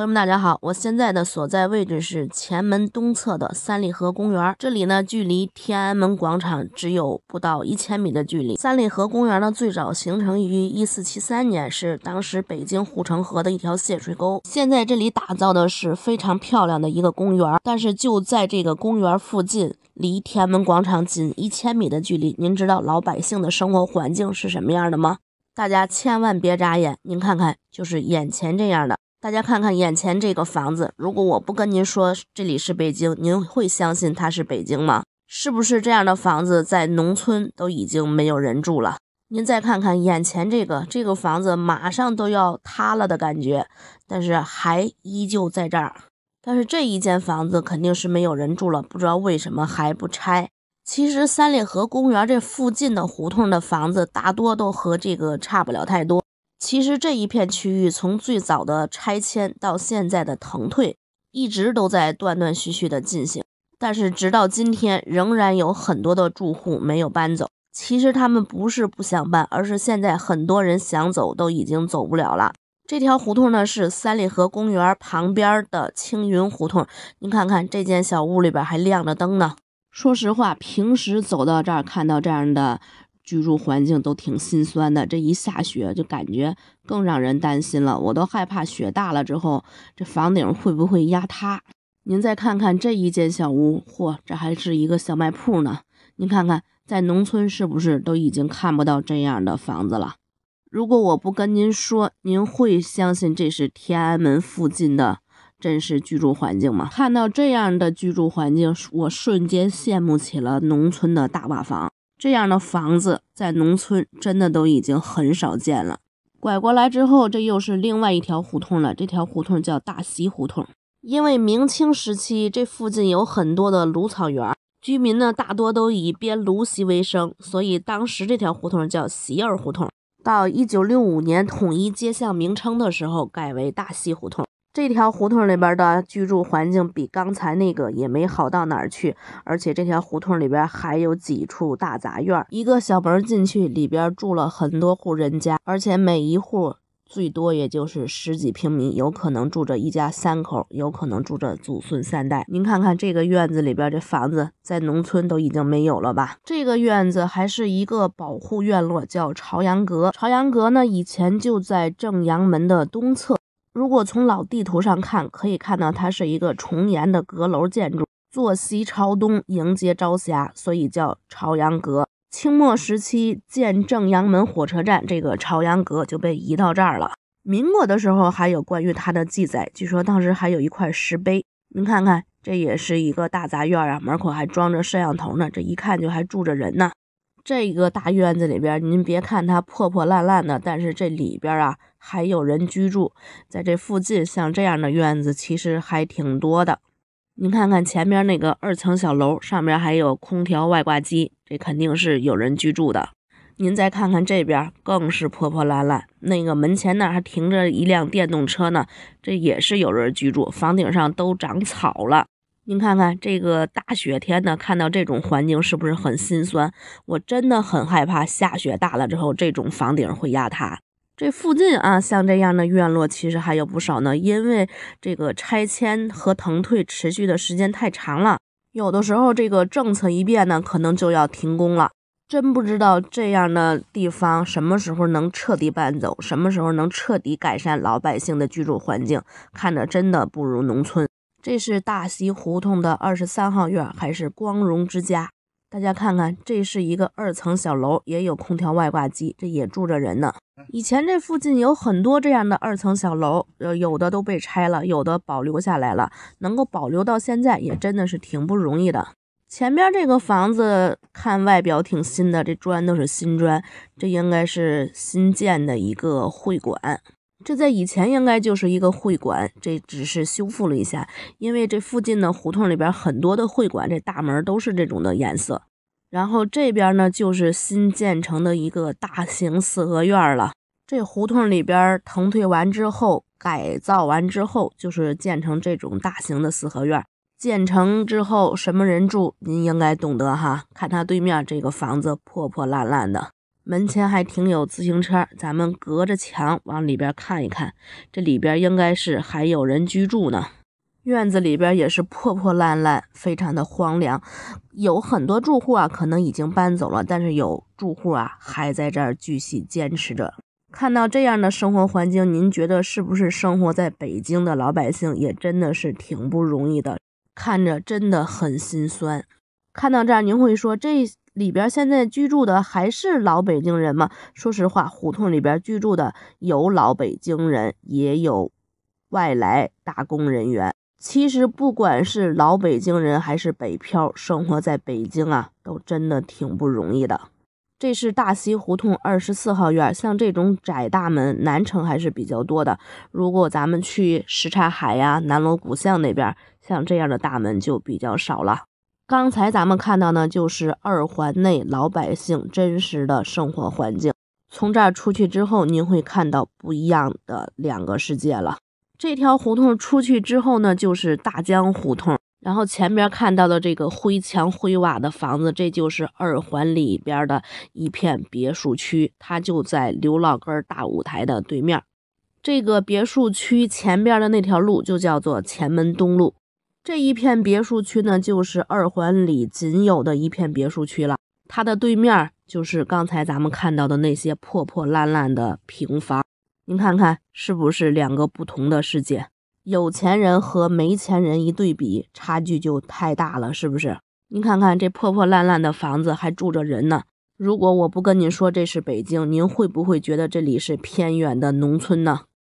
朋友们，大家好！我现在的所在位置是前门东侧的三里河公园，这里呢距离天安门广场只有不到1000米的距离。三里河公园呢最早形成于1473年，是当时北京护城河的一条泄水沟。现在这里打造的是非常漂亮的一个公园，但是就在这个公园附近，离天安门广场仅1000米的距离。您知道老百姓的生活环境是什么样的吗？大家千万别眨眼，您看看就是眼前这样的。大家看看眼前这个房子，如果我不跟您说这里是北京，您会相信它是北京吗？是不是这样的房子在农村都已经没有人住了？您再看看眼前这个房子马上都要塌了的感觉，但是还依旧在这儿。但是这一间房子肯定是没有人住了，不知道为什么还不拆。其实三里河公园这附近的胡同的房子大多都和这个差不了太多。其实这一片区域从最早的拆迁到现在的腾退，一直都在断断续续的进行，但是直到今天仍然有很多的住户没有搬走。其实他们不是不想搬，而是现在很多人想走都已经走不了了。这条胡同呢是三里河公园旁边的青云胡同，您看看这间小屋里边还亮着灯呢。说实话，平时走到这儿看到这样的居住环境都挺心酸的，这一下雪就感觉更让人担心了，我都害怕雪大了之后这房顶会不会压塌。您再看看这一间小屋，嚯，这还是一个小卖铺呢。您看看在农村是不是都已经看不到这样的房子了？如果我不跟您说，您会相信这是天安门附近的真实居住环境吗？看到这样的居住环境，我瞬间羡慕起了农村的大瓦房。这样的房子在农村真的都已经很少见了。拐过来之后，这又是另外一条胡同了，这条胡同叫大西胡同。因为明清时期这附近有很多的芦草园，居民呢大多都以编芦席为生，所以当时这条胡同叫席儿胡同。到1965年统一街巷名称的时候改为大西胡同。这条胡同里边的居住环境比刚才那个也没好到哪儿去，而且这条胡同里边还有几处大杂院，一个小门进去里边住了很多户人家，而且每一户最多也就是10几平米，有可能住着一家3口，有可能住着祖孙3代。您看看这个院子里边这房子在农村都已经没有了吧。这个院子还是一个保护院落，叫朝阳阁。朝阳阁呢以前就在正阳门的东侧，如果从老地图上看，可以看到它是一个重檐的阁楼建筑，坐西朝东，迎接朝霞，所以叫朝阳阁。清末时期建正阳门火车站，这个朝阳阁就被移到这儿了。民国的时候还有关于它的记载，据说当时还有一块石碑。您看看，这也是一个大杂院啊，门口还装着摄像头呢，这一看就还住着人呢。这个大院子里边，您别看它破破烂烂的，但是这里边啊还有人居住。在这附近像这样的院子其实还挺多的。您看看前面那个2层小楼，上面还有空调外挂机，这肯定是有人居住的。您再看看这边更是破破烂烂，那个门前那还停着一辆电动车呢，这也是有人居住，房顶上都长草了。您看看这个大雪天呢，看到这种环境是不是很心酸？我真的很害怕下雪大了之后这种房顶会压塌。这附近啊像这样的院落其实还有不少呢，因为这个拆迁和腾退持续的时间太长了，有的时候这个政策一变呢可能就要停工了。真不知道这样的地方什么时候能彻底搬走，什么时候能彻底改善老百姓的居住环境，看着真的不如农村。这是大西胡同的23号院，还是光荣之家。大家看看，这是一个2层小楼，也有空调外挂机，这也住着人呢。以前这附近有很多这样的2层小楼，有的都被拆了，有的保留下来了，能够保留到现在也真的是挺不容易的。前边这个房子看外表挺新的，这砖都是新砖，这应该是新建的一个会馆。这在以前应该就是一个会馆，这只是修复了一下，因为这附近的胡同里边很多的会馆，这大门都是这种的颜色。然后这边呢就是新建成的一个大型4合院了。这胡同里边腾退完之后，改造完之后，就是建成这种大型的4合院。建成之后什么人住您应该懂得哈，看它对面这个房子破破烂烂的，门前还停有自行车，咱们隔着墙往里边看一看，这里边应该是还有人居住呢。院子里边也是破破烂烂，非常的荒凉，有很多住户啊可能已经搬走了，但是有住户啊还在这儿继续坚持着。看到这样的生活环境，您觉得是不是生活在北京的老百姓也真的是挺不容易的，看着真的很心酸。看到这儿您会说，这里边现在居住的还是老北京人吗？说实话，胡同里边居住的有老北京人，也有外来打工人员。其实不管是老北京人还是北漂，生活在北京啊都真的挺不容易的。这是大西胡同24号院，像这种窄大门南城还是比较多的，如果咱们去什刹海呀、南锣鼓巷那边，像这样的大门就比较少了。刚才咱们看到呢，就是二环内老百姓真实的生活环境，从这儿出去之后您会看到不一样的两个世界了。这条胡同出去之后呢，就是大江胡同，然后前边看到的这个灰墙灰瓦的房子，这就是二环里边的一片别墅区，它就在刘老根大舞台的对面。这个别墅区前边的那条路就叫做前门东路，这一片别墅区呢就是二环里仅有的一片别墅区了，它的对面就是刚才咱们看到的那些破破烂烂的平房。您看看是不是两个不同的世界，有钱人和没钱人一对比，差距就太大了，是不是？您看看这破破烂烂的房子还住着人呢。如果我不跟您说这是北京，您会不会觉得这里是偏远的农村呢？